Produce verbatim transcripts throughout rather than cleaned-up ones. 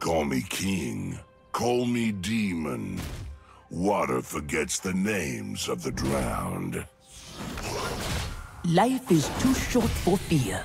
Call me king, call me demon. Water forgets the names of the drowned. Life is too short for fear.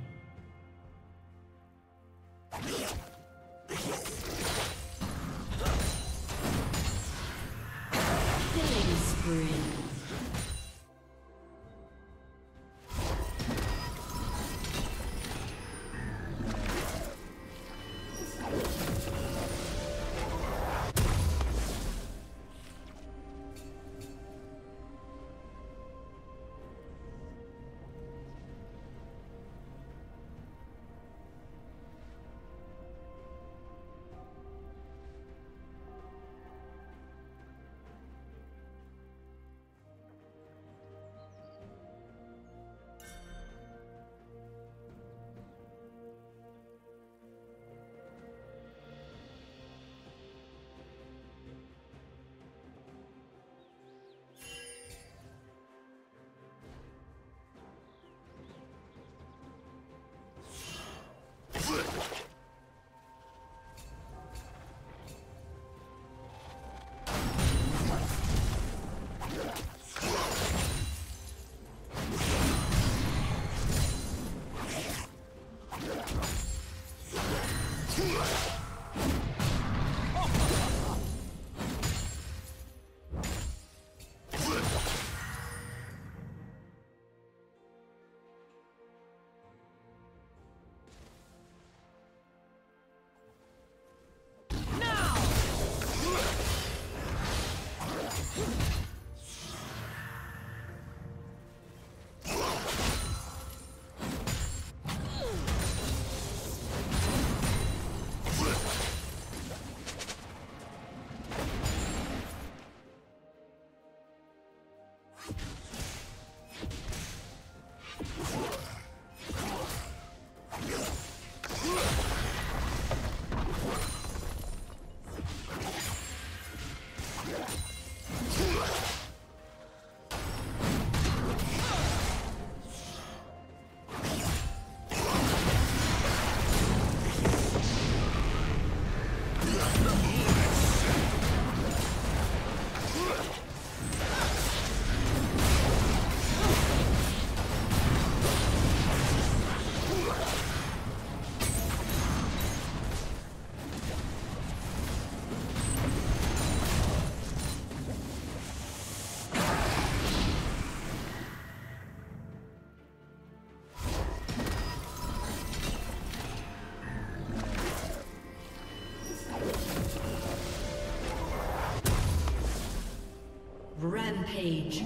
Page.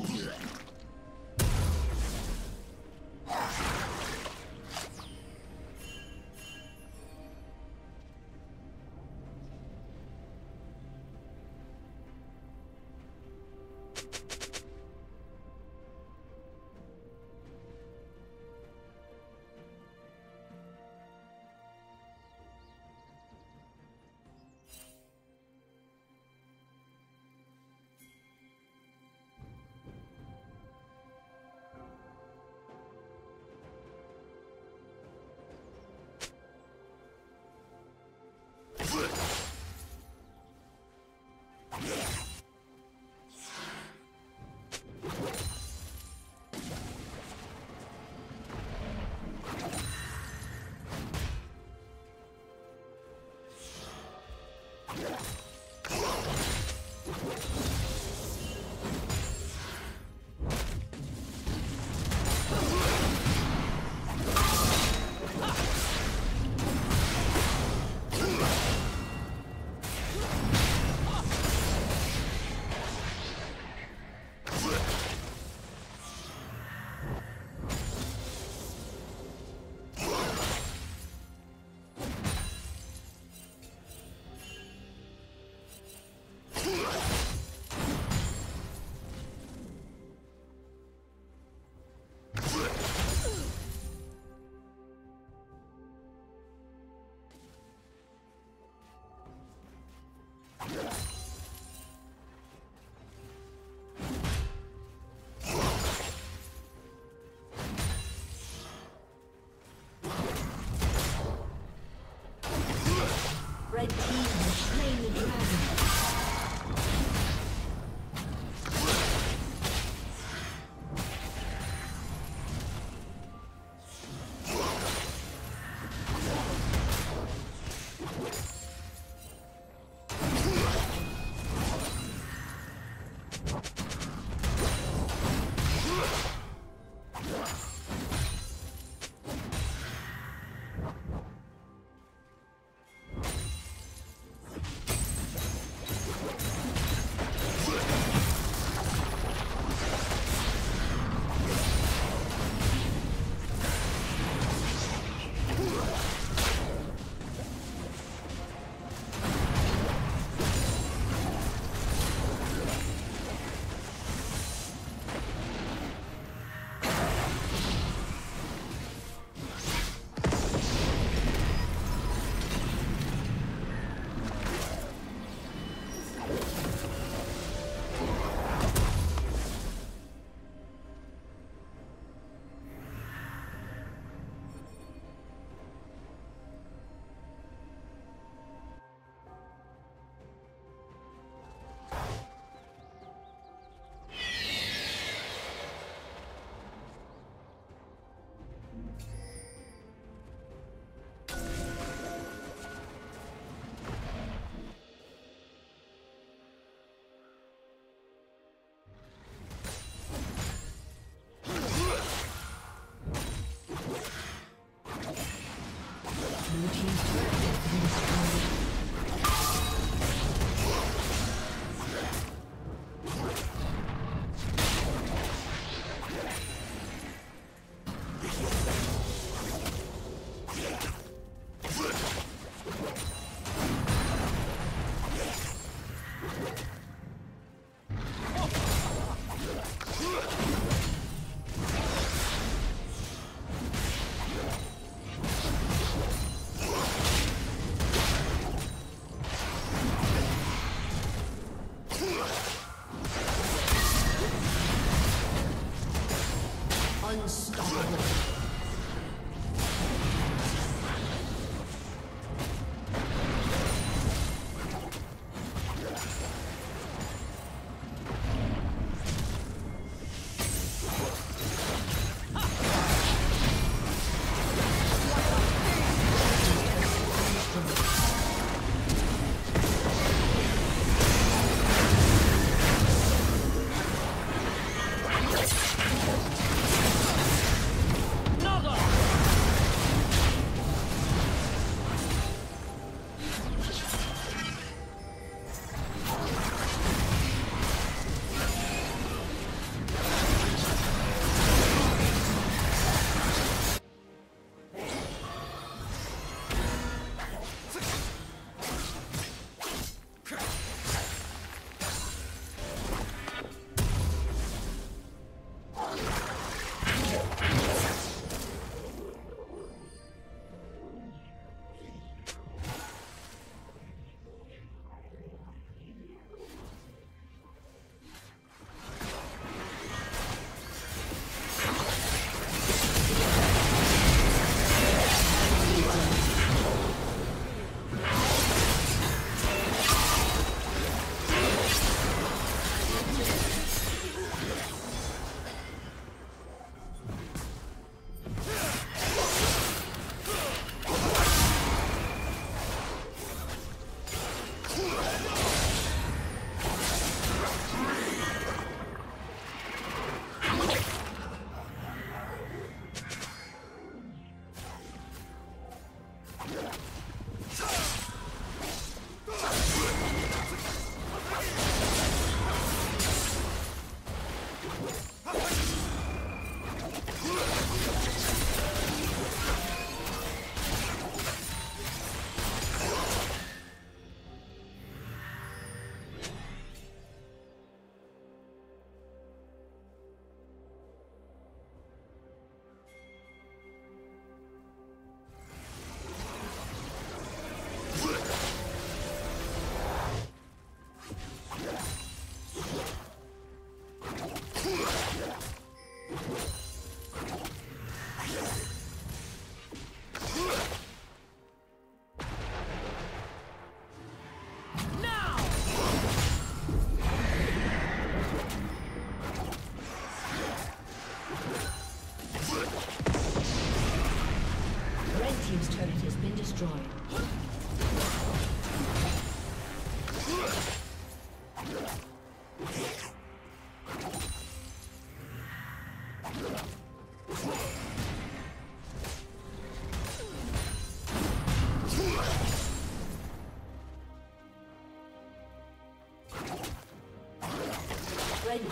The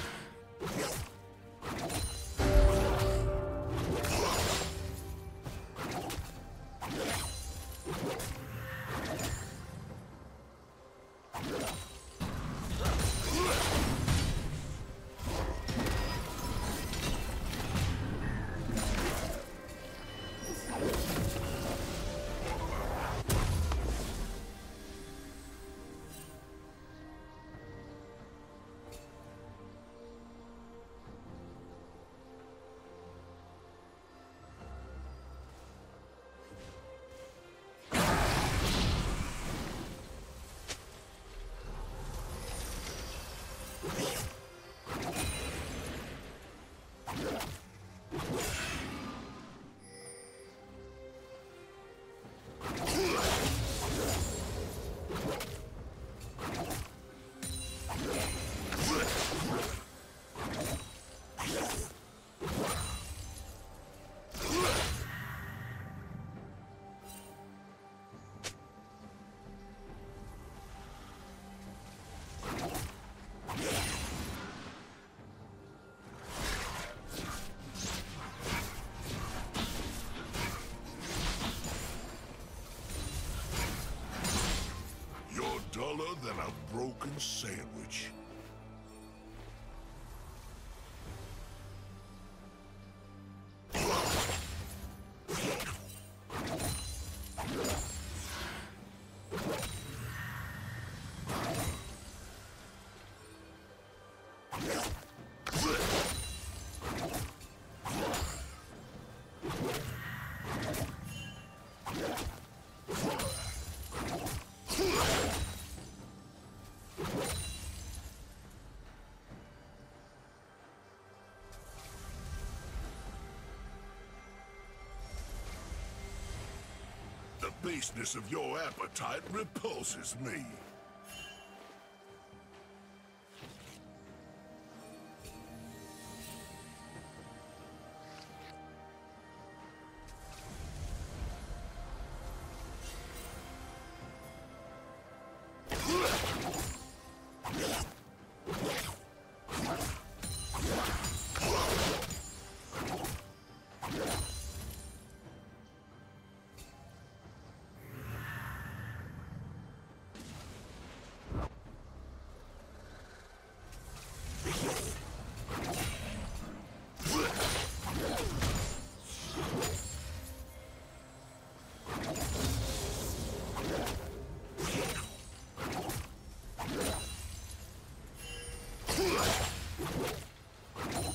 Than a broken sandwich. baseness of your appetite repulses me. Come on.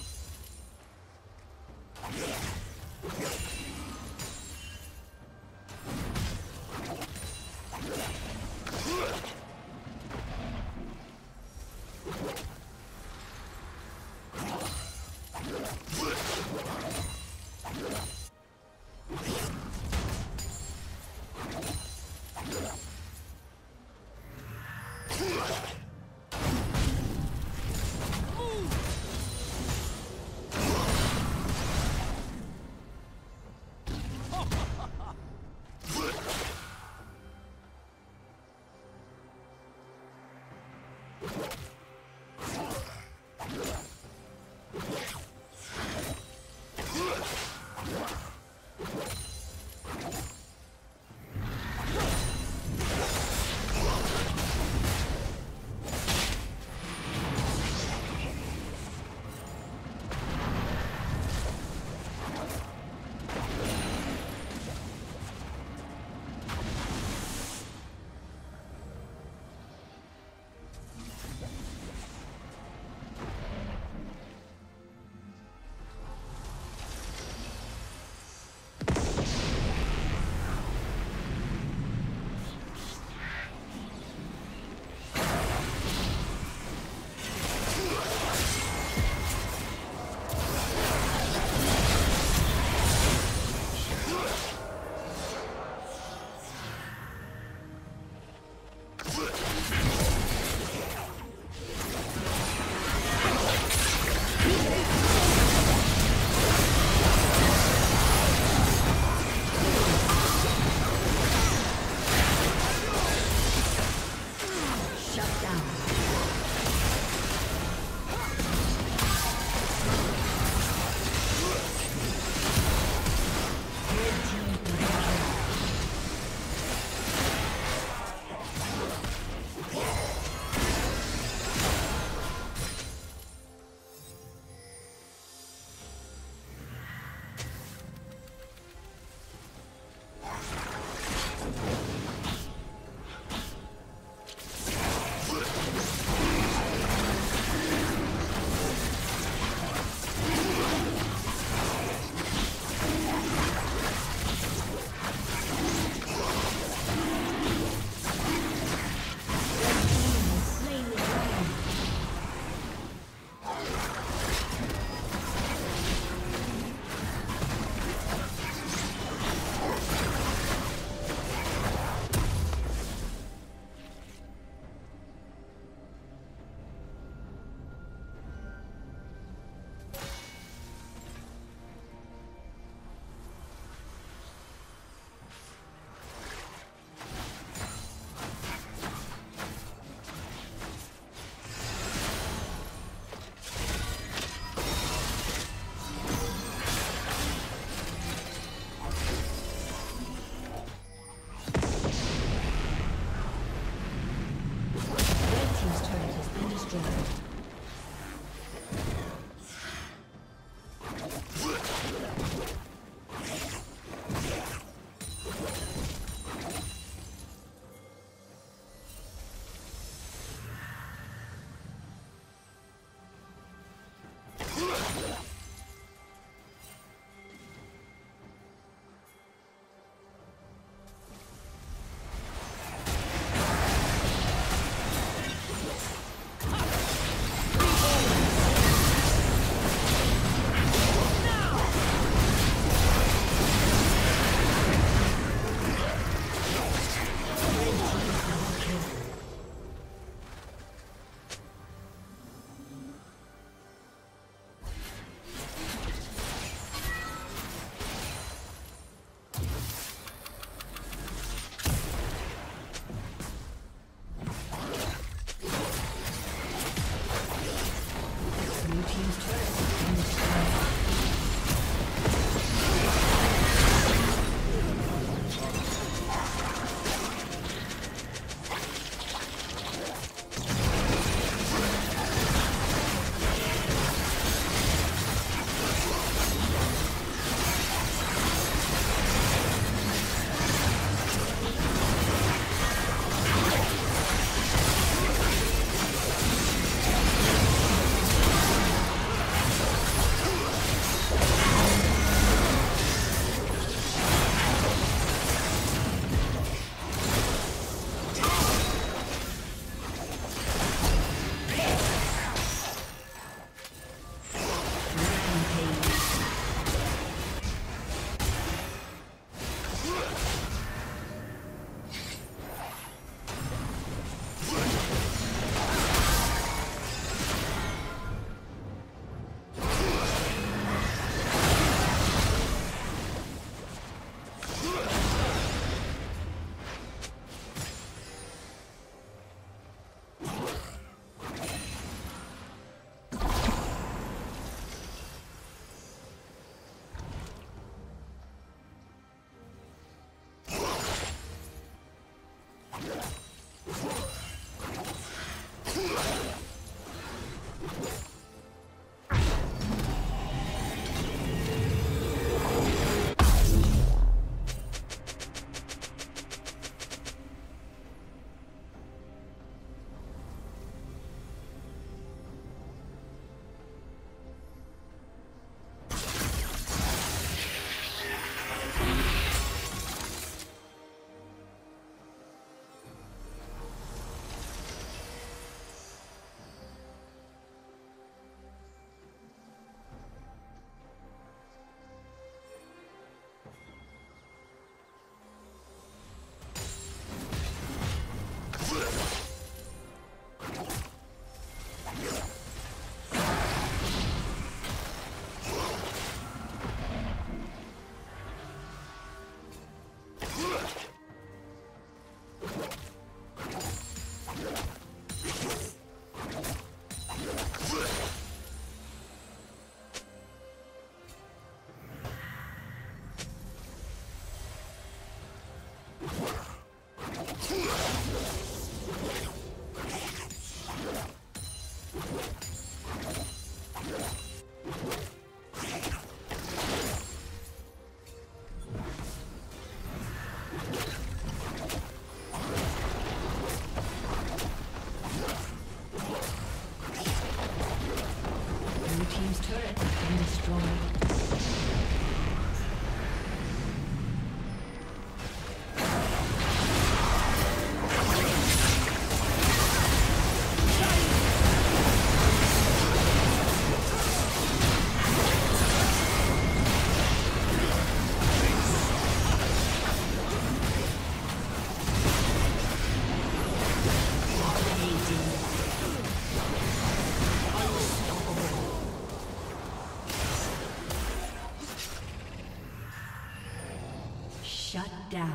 Down.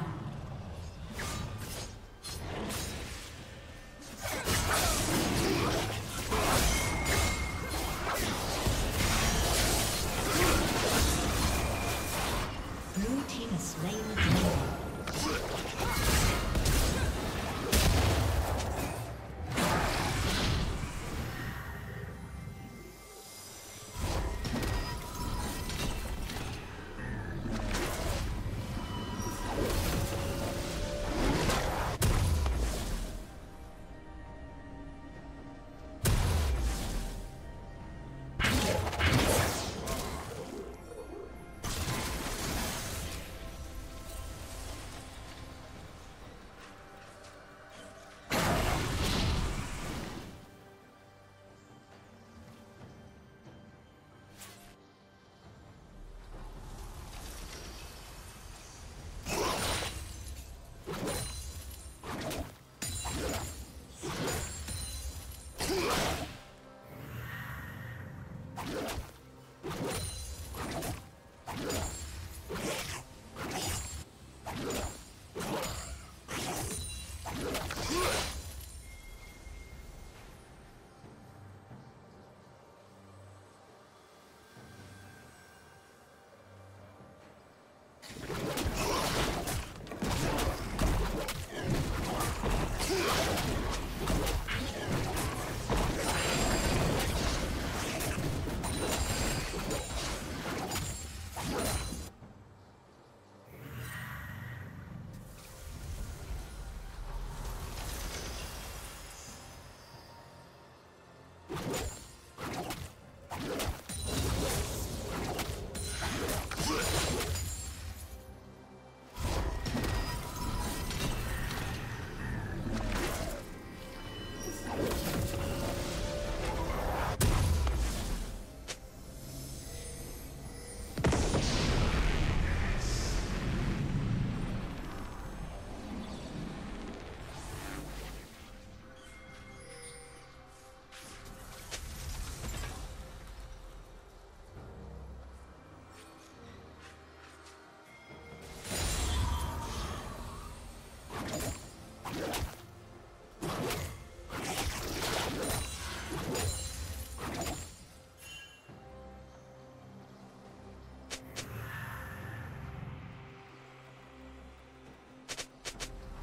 Blue team has slain the dragon.